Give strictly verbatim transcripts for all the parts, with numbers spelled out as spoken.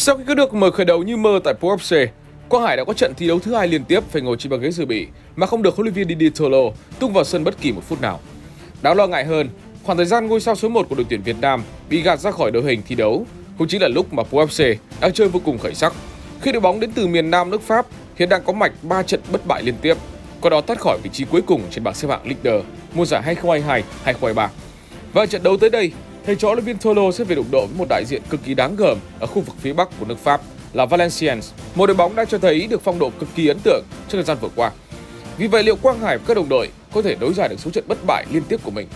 Sau khi có được mở khởi đầu như mơ tại Pau ép xê, Quang Hải đã có trận thi đấu thứ hai liên tiếp phải ngồi trên băng ghế dự bị mà không được huấn luyện viên Didier Tholot tung vào sân bất kỳ một phút nào. Đáng lo ngại hơn, khoảng thời gian ngôi sao số một của đội tuyển Việt Nam bị gạt ra khỏi đội hình thi đấu cũng chính là lúc mà Pau ép xê đang chơi vô cùng khởi sắc khi đội bóng đến từ miền Nam nước Pháp hiện đang có mạch ba trận bất bại liên tiếp, qua đó thoát khỏi vị trí cuối cùng trên bảng xếp hạng leader mùa giải hai nghìn không trăm hai mươi hai hai nghìn không trăm hai mươi ba. Và trận đấu tới đây, thầy trò huấn luyện viên Tholot sẽ về đụng độ với một đại diện cực kỳ đáng gờm ở khu vực phía Bắc của nước Pháp là Valenciennes, một đội bóng đã cho thấy được phong độ cực kỳ ấn tượng trong thời gian vừa qua. Vì vậy, liệu Quang Hải và các đồng đội có thể nối dài được số trận bất bại liên tiếp của mình,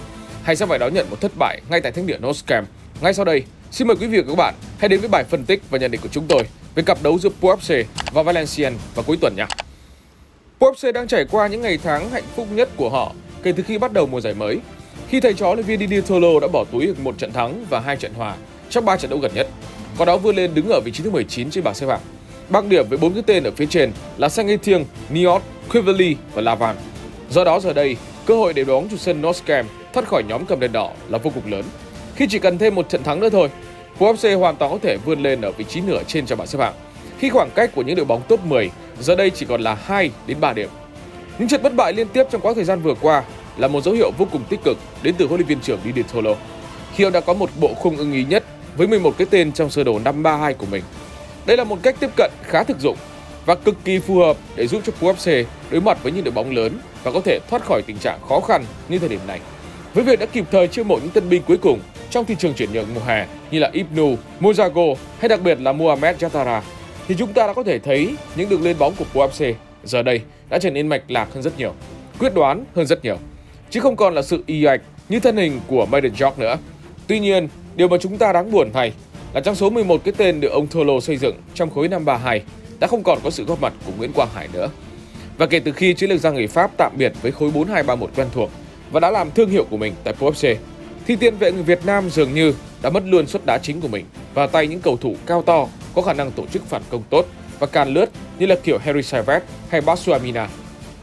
hay sẽ phải đón nhận một thất bại ngay tại thánh địa North Camp? Ngay sau đây, xin mời quý vị và các bạn hãy đến với bài phân tích và nhận định của chúng tôi về cặp đấu giữa Pau ép xê và Valenciennes vào cuối tuần nhé. Pau ép xê đang trải qua những ngày tháng hạnh phúc nhất của họ kể từ khi bắt đầu mùa giải mới, khi thầy trò huấn luyện viên Didier Tholot đã bỏ túi được một trận thắng và hai trận hòa trong ba trận đấu gần nhất, qua đó vươn lên đứng ở vị trí thứ mười chín trên bảng xếp hạng, bằng điểm với bốn cái tên ở phía trên là Saint-Étienne, Niort, Quimperlé và Lavallois. Do đó giờ đây, cơ hội để đội bóng chủ sân North Camp thoát khỏi nhóm cầm đèn đỏ là vô cùng lớn, khi chỉ cần thêm một trận thắng nữa thôi, Pau ép xê hoàn toàn có thể vươn lên ở vị trí nửa trên trong bảng xếp hạng, khi khoảng cách của những đội bóng top mười giờ đây chỉ còn là hai đến ba điểm. Những trận bất bại liên tiếp trong quãng thời gian vừa qua là một dấu hiệu vô cùng tích cực đến từ huấn luyện viên trưởng Didier Tholot, khi ông đã có một bộ khung ưng ý nhất với mười một cái tên trong sơ đồ năm ba hai của mình. Đây là một cách tiếp cận khá thực dụng và cực kỳ phù hợp để giúp cho Pau ép xê đối mặt với những đội bóng lớn và có thể thoát khỏi tình trạng khó khăn như thời điểm này. Với việc đã kịp thời chiêu mộ những tân binh cuối cùng trong thị trường chuyển nhượng mùa hè như là Ibnou, Mojago hay đặc biệt là Mohamed Zatara, thì chúng ta đã có thể thấy những đường lên bóng của Pau ép xê giờ đây đã trở nên mạch lạc hơn rất nhiều, quyết đoán hơn rất nhiều, chứ không còn là sự y ạch như thân hình của Madenjok nữa. Tuy nhiên, điều mà chúng ta đáng buồn thay là trong số mười một cái tên được ông Tholot xây dựng trong khối năm ba hai đã không còn có sự góp mặt của Nguyễn Quang Hải nữa. Và kể từ khi chiến lược gia người Pháp tạm biệt với khối bốn hai ba một quen thuộc và đã làm thương hiệu của mình tại Pau ép xê, thì tiền vệ người Việt Nam dường như đã mất luôn suất đá chính của mình vào tay những cầu thủ cao to có khả năng tổ chức phản công tốt và càn lướt như là kiểu Henri Saivet hay Basuamina.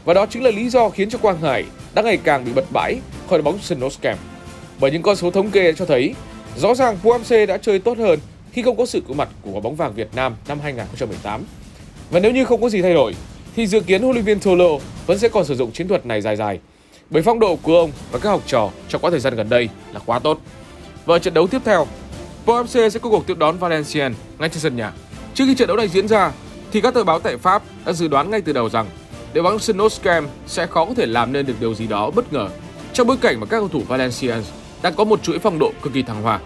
Và đó chính là lý do khiến cho Quang Hải đã ngày càng bị bật bãi khỏi đội bóng sân North Camp. Bởi những con số thống kê cho thấy, rõ ràng Pau ép xê đã chơi tốt hơn khi không có sự có mặt của quả bóng vàng Việt Nam năm hai nghìn không trăm mười tám. Và nếu như không có gì thay đổi, thì dự kiến huấn luyện viên Tholot vẫn sẽ còn sử dụng chiến thuật này dài dài, bởi phong độ của ông và các học trò trong quãng thời gian gần đây là quá tốt. Và trận đấu tiếp theo, Pau ép xê sẽ có cuộc tiếp đón Valenciennes ngay trên sân nhà. Trước khi trận đấu này diễn ra, thì các tờ báo tại Pháp đã dự đoán ngay từ đầu rằng đội bóng sân North Camp sẽ khó có thể làm nên được điều gì đó bất ngờ trong bối cảnh mà các cầu thủ Valenciennes đang có một chuỗi phong độ cực kỳ thăng hoa,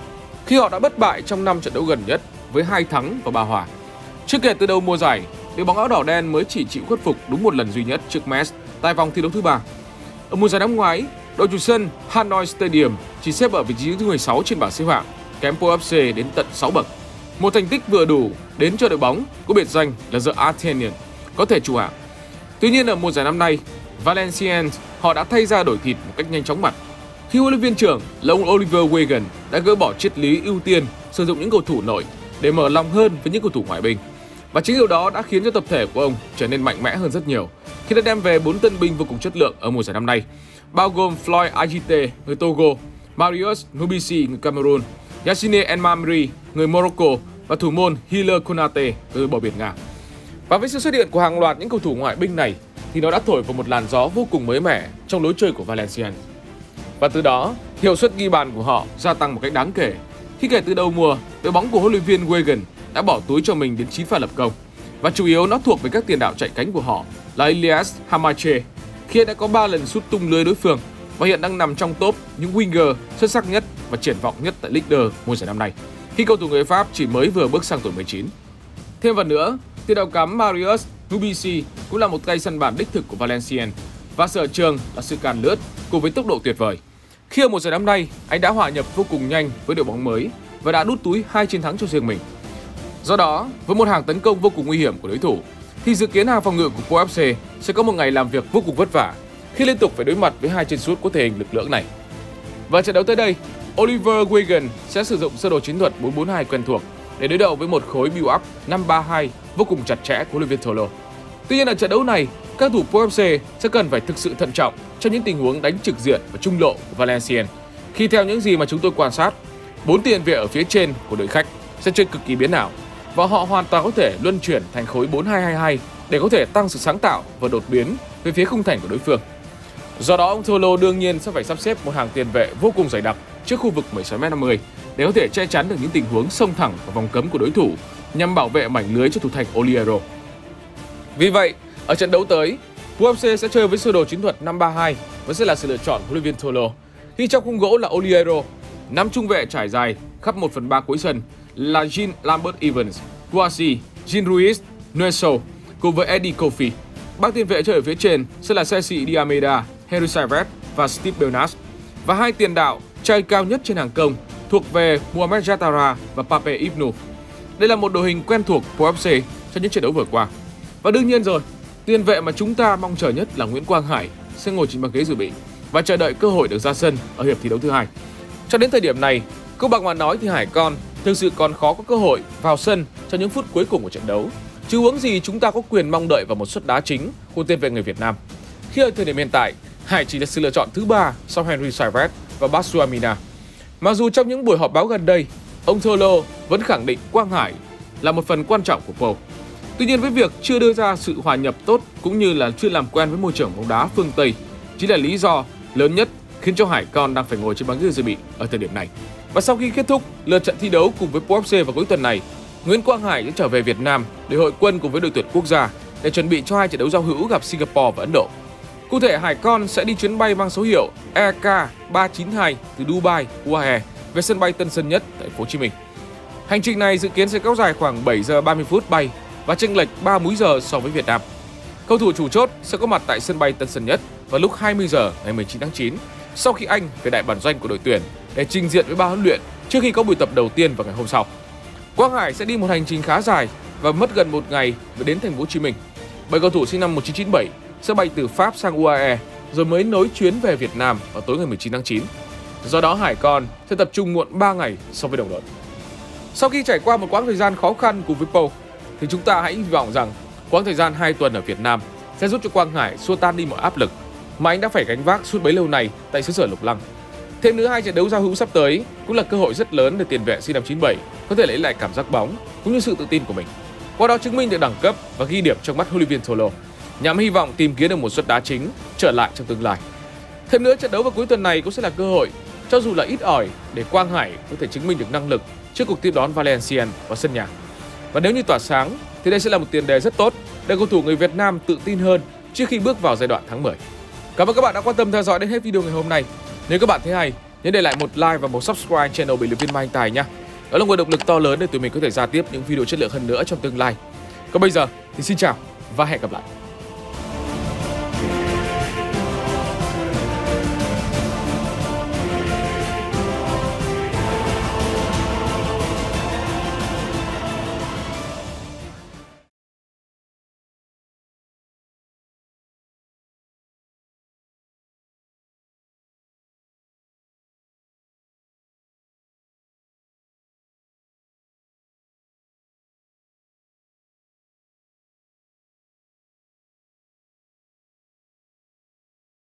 khi họ đã bất bại trong năm trận đấu gần nhất với hai thắng và ba hòa. Chưa kể từ đầu mùa giải, đội bóng áo đỏ đen mới chỉ chịu khuất phục đúng một lần duy nhất trước Metz tại vòng thi đấu thứ ba. Ở mùa giải năm ngoái, đội chủ sân Hanoi Stadium chỉ xếp ở vị trí thứ mười sáu trên bảng xếp hạng, kém Pau ép xê đến tận sáu bậc. Một thành tích vừa đủ đến cho đội bóng có biệt danh là The Athenian có thể trụ hạng. Tuy nhiên ở mùa giải năm nay, Valenciennes họ đã thay ra đổi thịt một cách nhanh chóng mặt, khi huấn luyện viên trưởng là ông Olivier Guégan đã gỡ bỏ triết lý ưu tiên sử dụng những cầu thủ nổi để mở lòng hơn với những cầu thủ ngoại binh. Và chính điều đó đã khiến cho tập thể của ông trở nên mạnh mẽ hơn rất nhiều khi đã đem về bốn tân binh vô cùng chất lượng ở mùa giải năm nay, bao gồm Floyd Agite người Togo, Marius Nubishi người Cameroon, Yashine El Mamri người Morocco và thủ môn Hiller Konate người bờ biển Nga. Và với sự xuất hiện của hàng loạt những cầu thủ ngoại binh này thì nó đã thổi vào một làn gió vô cùng mới mẻ trong lối chơi của Valenciennes. Và từ đó, hiệu suất ghi bàn của họ gia tăng một cách đáng kể, khi kể từ đầu mùa, đội bóng của huấn luyện viên Guégan đã bỏ túi cho mình đến chín pha lập công. Và chủ yếu nó thuộc về các tiền đạo chạy cánh của họ là Elias Hamache, khi đã có ba lần sút tung lưới đối phương và hiện đang nằm trong top những winger xuất sắc nhất và triển vọng nhất tại Ligue một mùa giải năm nay, khi cầu thủ người Pháp chỉ mới vừa bước sang tuổi mười chín. Thêm vào nữa, tiền đạo cắm Marius Nubishi cũng là một tay săn bàn đích thực của Valenciennes và sở trường là sự càn lướt cùng với tốc độ tuyệt vời. Khi ở mùa giải năm nay, anh đã hòa nhập vô cùng nhanh với đội bóng mới và đã đút túi hai chiến thắng cho riêng mình. Do đó, với một hàng tấn công vô cùng nguy hiểm của đối thủ, thì dự kiến hàng phòng ngự của Pau ép xê sẽ có một ngày làm việc vô cùng vất vả khi liên tục phải đối mặt với hai chân sút có thể hình lực lưỡng này. Và trận đấu tới đây, Olivier Guégan sẽ sử dụng sơ đồ chiến thuật bốn bốn hai quen thuộc để đối đầu với một khối build-up năm ba hai vô cùng chặt chẽ của Olivier Tholot. Tuy nhiên ở trận đấu này, các thủ Pau ép xê sẽ cần phải thực sự thận trọng trong những tình huống đánh trực diện và trung lộ của Valenciennes, khi theo những gì mà chúng tôi quan sát, bốn tiền vệ ở phía trên của đội khách sẽ chơi cực kỳ biến ảo. và họ hoàn toàn có thể luân chuyển thành khối bốn hai hai hai để có thể tăng sự sáng tạo và đột biến về phía khung thành của đối phương. Do đó, ông Tholot đương nhiên sẽ phải sắp xếp một hàng tiền vệ vô cùng dày đặc trước khu vực mười sáu mét năm mươi để có thể che chắn được những tình huống xông thẳng vào vòng cấm của đối thủ nhằm bảo vệ mảnh lưới cho thủ thành Oliero. Vì vậy, ở trận đấu tới, Pau ép xê sẽ chơi với sơ đồ chiến thuật năm ba hai và sẽ là sự lựa chọn của huấn luyện viên Tholot khi trong khung gỗ là Oliero, năm trung vệ trải dài khắp một phần ba cuối sân là Jean Lambert Evans Quasi, Jean Ruiz, Nueso cùng với Eddie Kofi. Ba tiền vệ chơi ở phía trên sẽ là Ceci Diameda, Henri Saivet và Steve Belnard, và hai tiền đạo chơi cao nhất trên hàng công thuộc về Mohamed Zatara và Pape Ibnou. Đây là một đội hình quen thuộc của ép xê trong những trận đấu vừa qua. Và đương nhiên rồi, tiền vệ mà chúng ta mong chờ nhất là Nguyễn Quang Hải sẽ ngồi trên băng ghế dự bị và chờ đợi cơ hội được ra sân ở hiệp thi đấu thứ hai. Cho đến thời điểm này, câu bằng mà nói thì Hải Con thực sự còn khó có cơ hội vào sân trong những phút cuối cùng của trận đấu. Chứ huống gì chúng ta có quyền mong đợi vào một suất đá chính của tiền vệ người Việt Nam. Khi ở thời điểm hiện tại, Hải chỉ là sự lựa chọn thứ ba sau Henri Saivet và Basuamina. Mặc dù trong những buổi họp báo gần đây, ông Tholot vẫn khẳng định Quang Hải là một phần quan trọng của Pau. Tuy nhiên, với việc chưa đưa ra sự hòa nhập tốt cũng như là chưa làm quen với môi trường bóng đá phương Tây chính là lý do lớn nhất khiến cho Hải Con đang phải ngồi trên băng ghế dự bị ở thời điểm này. Và sau khi kết thúc lượt trận thi đấu cùng với Pau ép xê vào cuối tuần này, Nguyễn Quang Hải sẽ trở về Việt Nam để hội quân cùng với đội tuyển quốc gia để chuẩn bị cho hai trận đấu giao hữu gặp Singapore và Ấn Độ. Cụ thể, Hải Con sẽ đi chuyến bay mang số hiệu E K ba chín hai từ Dubai, U A E về sân bay Tân Sơn Nhất, thành phố Hồ Chí Minh. Hành trình này dự kiến sẽ kéo dài khoảng bảy giờ ba mươi phút bay và chênh lệch ba múi giờ so với Việt Nam. Cầu thủ chủ chốt sẽ có mặt tại sân bay Tân Sơn Nhất vào lúc hai mươi giờ ngày mười chín tháng chín sau khi Anh về đại bản doanh của đội tuyển để trình diện với ban huấn luyện trước khi có buổi tập đầu tiên vào ngày hôm sau. Quang Hải sẽ đi một hành trình khá dài và mất gần một ngày mới đến thành phố Hồ Chí Minh. Bởi cầu thủ sinh năm một nghìn chín trăm chín mươi bảy sẽ bay từ Pháp sang U A E rồi mới nối chuyến về Việt Nam vào tối ngày mười chín tháng chín. Do đó, Hải Con sẽ tập trung muộn ba ngày so với đồng đội. Sau khi trải qua một quãng thời gian khó khăn cùng với Pau, thì chúng ta hãy hy vọng rằng quãng thời gian hai tuần ở Việt Nam sẽ giúp cho Quang Hải xua tan đi mọi áp lực mà anh đã phải gánh vác suốt bấy lâu này tại xứ sở Lục Lăng. Thêm nữa, hai trận đấu giao hữu sắp tới cũng là cơ hội rất lớn để tiền vệ sinh năm chín bảy có thể lấy lại cảm giác bóng cũng như sự tự tin của mình. Qua đó chứng minh được đẳng cấp và ghi điểm trong mắt huấn luyện viên Tholot, nhằm hy vọng tìm kiếm được một suất đá chính trở lại trong tương lai. Thêm nữa, trận đấu vào cuối tuần này cũng sẽ là cơ hội, cho dù là ít ỏi, để Quang Hải có thể chứng minh được năng lực trước cuộc tiếp đón Valenciennes vào sân nhà. Và nếu như tỏa sáng thì đây sẽ là một tiền đề rất tốt để cầu thủ người Việt Nam tự tin hơn trước khi bước vào giai đoạn tháng mười. Cảm ơn các bạn đã quan tâm theo dõi đến hết video ngày hôm nay. Nếu các bạn thấy hay, nhớ để lại một like và một subscribe channel bê lờ vê Mai Anh Tài nhé. Đó là nguồn động lực to lớn để tụi mình có thể ra tiếp những video chất lượng hơn nữa trong tương lai. Còn bây giờ thì xin chào và hẹn gặp lại.